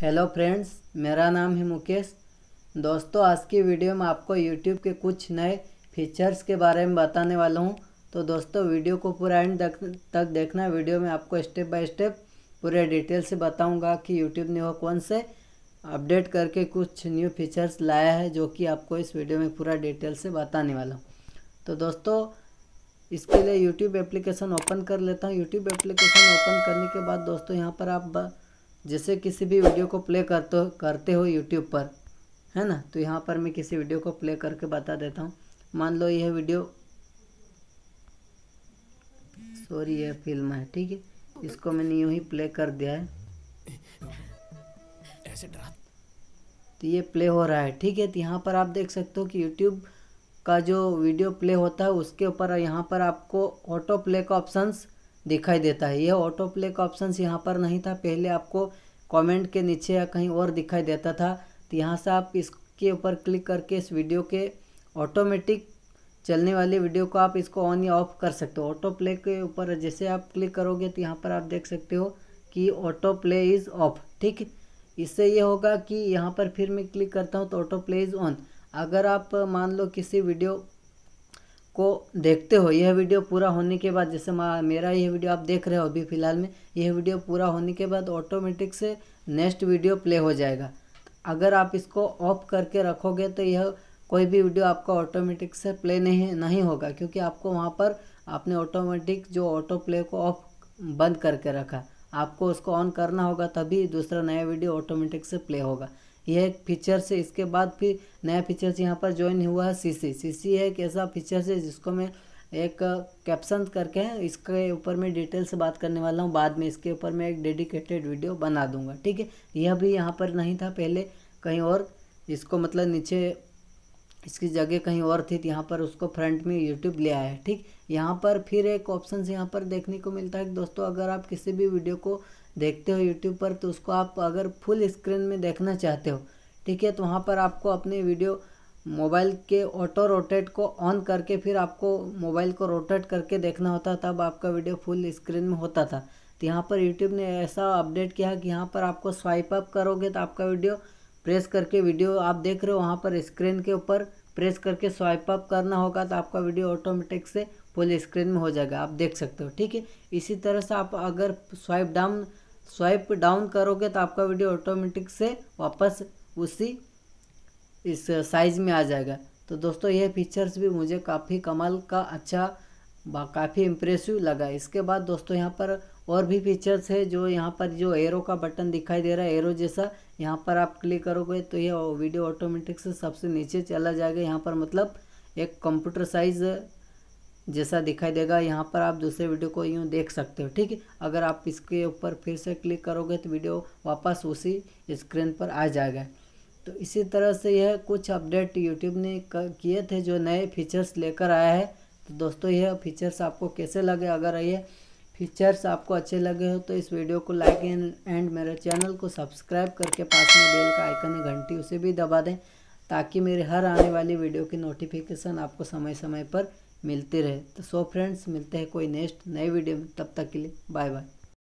Hello friends, मेरा नाम है मुकेश। दोस्तों, आज की वीडियो में आपको YouTube के कुछ नए फीचर्स के बारे में बताने वाला हूं। तो दोस्तों, वीडियो को पूरा एंड तक देखना। वीडियो में आपको स्टेप बाय स्टेप पूरे डिटेल से बताऊंगा कि YouTube ने वो कौन से अपडेट करके कुछ न्यू फीचर्स लाया है, जो कि आपको इस वीडियो में पूरा डिटेल से बताने वाला हूँ। तो दोस्तों, इसके लिए यूट्यूब एप्लीकेशन ओपन कर लेता हूँ। यूट्यूब एप्लीकेशन ओपन करने के बाद दोस्तों, यहाँ पर आप जैसे किसी भी वीडियो को प्ले करते हो यूट्यूब पर, है ना। तो यहाँ पर मैं किसी वीडियो को प्ले करके बता देता हूँ। मान लो यह वीडियो, सॉरी, यह फिल्म है, ठीक है। इसको मैंने यूँ ही प्ले कर दिया है, तो ये प्ले हो रहा है, ठीक है। तो यहाँ पर आप देख सकते हो कि यूट्यूब का जो वीडियो प्ले होता है उसके ऊपर यहाँ पर आपको ऑटो प्ले का ऑप्शंस दिखाई देता है। यह ऑटो प्ले का ऑप्शंस यहाँ पर नहीं था पहले, आपको कमेंट के नीचे या कहीं और दिखाई देता था। तो यहाँ से आप इसके ऊपर क्लिक करके इस वीडियो के ऑटोमेटिक चलने वाली वीडियो को आप इसको ऑन या ऑफ कर सकते हो। ऑटो प्ले के ऊपर जैसे आप क्लिक करोगे तो यहाँ पर आप देख सकते हो कि ऑटो प्ले इज़ ऑफ, ठीक। इससे ये होगा कि यहाँ पर फिर मैं क्लिक करता हूँ तो ऑटो प्ले इज़ ऑन। अगर आप मान लो किसी वीडियो को देखते हो, यह वीडियो पूरा होने के बाद, जैसे मेरा यह वीडियो आप देख रहे हो अभी फ़िलहाल में, यह वीडियो पूरा होने के बाद ऑटोमेटिक से नेक्स्ट वीडियो प्ले हो जाएगा। अगर आप इसको ऑफ करके रखोगे तो यह कोई भी वीडियो आपका ऑटोमेटिक से प्ले नहीं होगा, क्योंकि आपको वहाँ पर आपने ऑटोमेटिक जो ऑटो प्ले को ऑफ बंद करके रखा। आपको उसको ऑन करना होगा, तभी दूसरा नया वीडियो ऑटोमेटिक से प्ले होगा। यह एक फीचर्स है। इसके बाद फिर नया फीचर्स यहाँ पर ज्वाइन हुआ है सीसी। सीसी एक ऐसा फीचर्स है जिसको मैं एक कैप्शन करके इसके ऊपर मैं डिटेल से बात करने वाला हूँ। बाद में इसके ऊपर मैं एक डेडिकेटेड वीडियो बना दूँगा, ठीक है। यह भी यहाँ पर नहीं था पहले, कहीं और इसको मतलब नीचे इसकी जगह कहीं और थी, यहाँ पर उसको फ्रंट में यूट्यूब ले आया है, ठीक। यहाँ पर फिर एक ऑप्शन यहाँ पर देखने को मिलता है। दोस्तों, अगर आप किसी भी वीडियो को देखते हो यूट्यूब पर, तो उसको आप अगर फुल स्क्रीन में देखना चाहते हो, ठीक है, तो वहाँ पर आपको अपने वीडियो मोबाइल के ऑटो रोटेट को ऑन करके फिर आपको मोबाइल को रोटेट करके देखना होता, तब आपका वीडियो फुल स्क्रीन में होता था। तो यहाँ पर यूट्यूब ने ऐसा अपडेट किया कि यहाँ पर आपको स्वाइप अप करोगे तो आपका वीडियो प्रेस करके, वीडियो आप देख रहे हो वहाँ पर स्क्रीन के ऊपर प्रेस करके स्वाइप अप करना होगा, तो आपका वीडियो ऑटोमेटिक से फुल स्क्रीन में हो जाएगा, आप देख सकते हो, ठीक है। इसी तरह से आप अगर स्वाइप डाउन करोगे तो आपका वीडियो ऑटोमेटिक से वापस उसी इस साइज़ में आ जाएगा। तो दोस्तों, यह फीचर्स भी मुझे काफ़ी कमाल का काफ़ी इम्प्रेसिव लगा। इसके बाद दोस्तों, यहाँ पर और भी फीचर्स है। जो यहाँ पर जो एरो का बटन दिखाई दे रहा है, एरो जैसा, यहाँ पर आप क्लिक करोगे तो यह वीडियो ऑटोमेटिक से सबसे नीचे चला जाएगा। यहाँ पर मतलब एक कंप्यूटर साइज़ जैसा दिखाई देगा। यहाँ पर आप दूसरे वीडियो को यूँ देख सकते हो, ठीक है। अगर आप इसके ऊपर फिर से क्लिक करोगे तो वीडियो वापस उसी स्क्रीन पर आ जाएगा। तो इसी तरह से यह कुछ अपडेट यूट्यूब ने किए थे, जो नए फीचर्स लेकर आया है। तो दोस्तों, यह फीचर्स आपको कैसे लगे? अगर यह फीचर्स आपको अच्छे लगे हो तो इस वीडियो को लाइक एंड मेरे चैनल को सब्सक्राइब करके पास में बेल का आइकन है घंटी, उसे भी दबा दें, ताकि मेरे हर आने वाली वीडियो की नोटिफिकेशन आपको समय समय पर मिलते रहे। तो सो फ्रेंड्स, मिलते हैं कोई नेक्स्ट नए वीडियो में। तब तक के लिए बाय बाय।